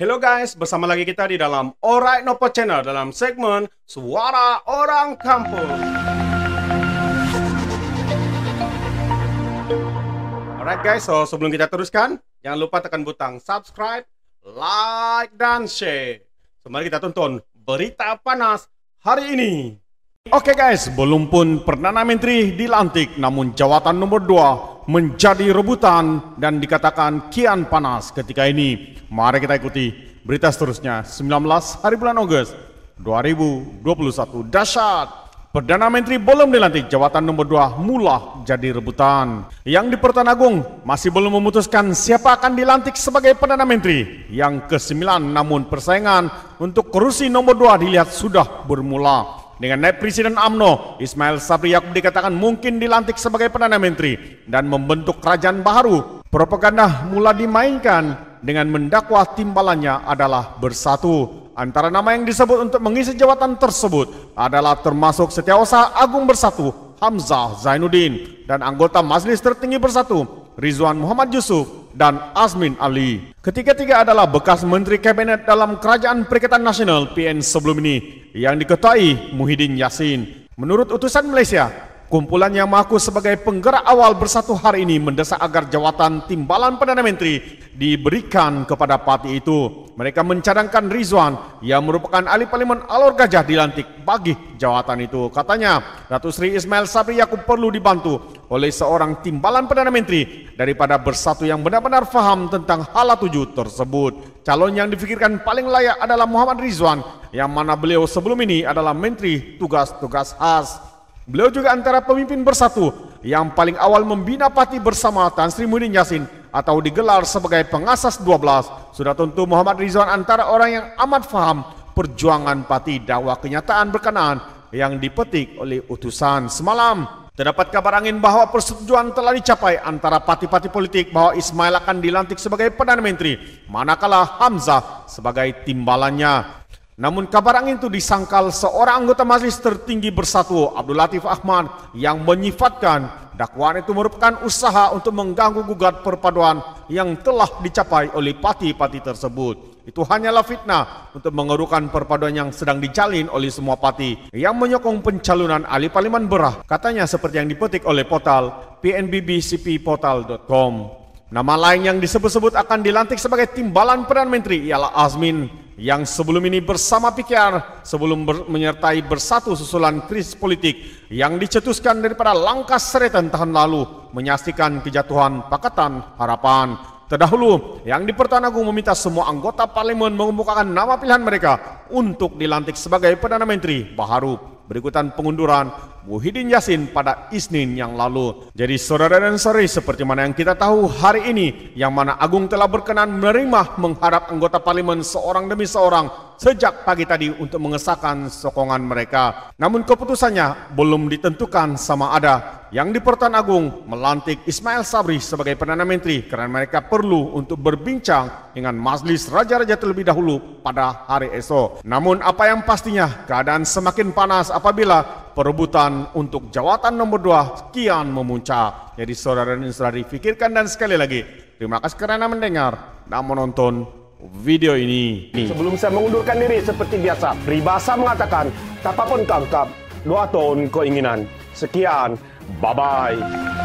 Hello guys, bersama lagi kita di dalam Alright Nopo Channel dalam segmen Suara Orang Kampung. Alright guys, so sebelum kita teruskan, jangan lupa tekan butang subscribe, like, dan share. Mari kita tonton berita panas hari ini. Oke guys, belum pun Perdana Menteri dilantik, namun jawatan nomor 2 menjadi rebutan dan dikatakan kian panas ketika ini. Mari kita ikuti berita seterusnya. 19 hari bulan Agustus 2021, dahsyat, Perdana Menteri belum dilantik, jawatan nomor 2 mula jadi rebutan. Yang di-Pertuan Agong masih belum memutuskan siapa akan dilantik sebagai Perdana Menteri yang ke-9, namun persaingan untuk kursi nomor 2 dilihat sudah bermula. Dengan Naib Presiden UMNO, Ismail Sabri dikatakan mungkin dilantik sebagai Perdana Menteri dan membentuk kerajaan baru. Propaganda mula dimainkan dengan mendakwa timbalannya adalah bersatu. Antara nama yang disebut untuk mengisi jawatan tersebut adalah termasuk Setiausaha Agung Bersatu, Hamzah Zainuddin, dan anggota Majlis Tertinggi Bersatu, Redzuan Md Yusof dan Azmin Ali. Ketiga-tiga adalah bekas Menteri Kabinet dalam Kerajaan Perikatan Nasional PN sebelum ini yang diketuai Muhyiddin Yassin. Menurut Utusan Malaysia, kumpulan yang mengaku sebagai penggerak awal bersatu hari ini mendesak agar jawatan timbalan Perdana Menteri diberikan kepada parti itu. Mereka mencadangkan Rizwan yang merupakan ahli parlimen Alor Gajah dilantik bagi jawatan itu. Katanya, Datuk Seri Ismail Sabri Yaakob perlu dibantu oleh seorang timbalan Perdana Menteri daripada bersatu yang benar-benar faham tentang hala tuju tersebut. Calon yang difikirkan paling layak adalah Muhammad Rizwan, yang mana beliau sebelum ini adalah Menteri Tugas-Tugas Khas. Beliau juga antara pemimpin bersatu yang paling awal membina parti bersama Tan Sri Muhyiddin Yassin atau digelar sebagai pengasas 12. Sudah tentu Muhammad Rizwan antara orang yang amat faham perjuangan parti, dakwa kenyataan berkenaan yang dipetik oleh utusan semalam. Terdapat kabar angin bahwa persetujuan telah dicapai antara parti-parti politik bahwa Ismail akan dilantik sebagai Perdana Menteri, manakala Hamzah sebagai timbalannya. Namun kabar angin itu disangkal seorang anggota Majlis Tertinggi Bersatu, Abdul Latif Ahmad, yang menyifatkan dakwaan itu merupakan usaha untuk mengganggu-gugat perpaduan yang telah dicapai oleh parti-parti tersebut. Itu hanyalah fitnah untuk mengerukan perpaduan yang sedang dijalin oleh semua parti yang menyokong pencalonan ahli parlimen berah, katanya seperti yang dipetik oleh portal PNBBCPPortal.com. Nama lain yang disebut-sebut akan dilantik sebagai timbalan Perdana Menteri ialah Azmin, yang sebelum ini bersama PKR sebelum menyertai bersatu susulan krisis politik yang dicetuskan daripada langkah seretan tahun lalu menyaksikan kejatuhan Pakatan Harapan. Terdahulu, Yang di-Pertuan Agong meminta semua anggota parlimen mengemukakan nama pilihan mereka untuk dilantik sebagai Perdana Menteri baru berikutan pengunduran Muhyiddin Yassin pada Isnin yang lalu. Jadi saudara dan saudari, seperti mana yang kita tahu hari ini, yang mana Agong telah berkenan menerima menghadap anggota parlimen seorang demi seorang sejak pagi tadi untuk mengesahkan sokongan mereka. Namun keputusannya belum ditentukan sama ada. Yang di-Pertuan Agong melantik Ismail Sabri sebagai Perdana Menteri karena mereka perlu untuk berbincang dengan Majlis Raja-Raja terlebih dahulu pada hari esok. Namun apa yang pastinya, keadaan semakin panas apabila perebutan untuk jawatan nomor 2 kian memuncak. Jadi saudara dan saudari, pikirkan, dan sekali lagi terima kasih kerana mendengar dan menonton video ini. Sebelum saya mengundurkan diri seperti biasa, peribahasa mengatakan tak apa pun tangkap, 2 tahun keinginan. Sekian, bye-bye.